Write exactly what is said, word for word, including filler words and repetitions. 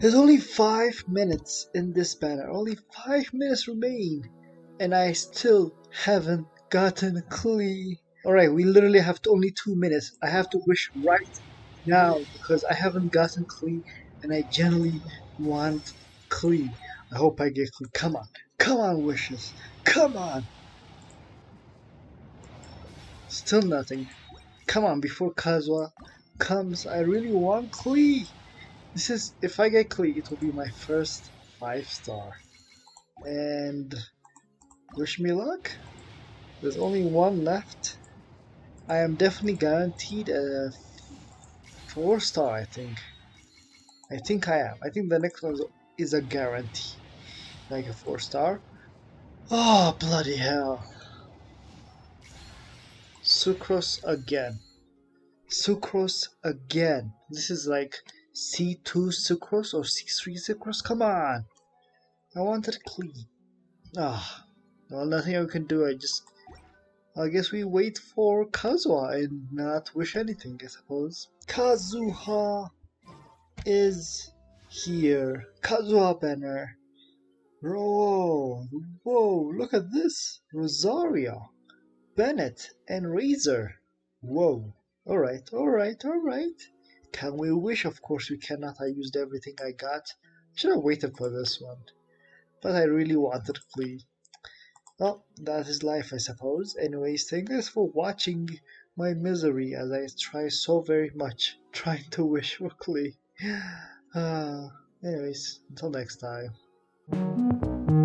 There's only five minutes in this banner. Only five minutes remain. And I still haven't gotten Klee. Alright, we literally have to only two minutes. I have to wish right now because I haven't gotten Klee and I generally want Klee. I hope I get Klee. Come on. Come on, wishes. Come on. Still nothing. Come on, before Kazuha comes, I really want Klee. This is, if I get Klee, it will be my first five star. And wish me luck. There's only one left. I am definitely guaranteed a four star, I think. I think I am. I think the next one is a guarantee. Like a four star. Oh, bloody hell. Sucrose again. Sucrose again. This is like C two Sucrose or C three Sucrose. Come on. I wanted Klee. Ah, oh, well, nothing I can do. I just... I guess we wait for Kazuha and not wish anything, I suppose. Kazuha is here. Kazuha banner. Whoa, whoa, look at this. Rosaria, Bennett, and Razor. Whoa. Alright, alright, alright. Can we wish? Of course we cannot. I used everything I got. Should have waited for this one. But I really wanted Klee. Well, that is life, I suppose. Anyways, thank you guys for watching my misery as I try so very much trying to wish for Klee. Uh, anyways, until next time. Thank you.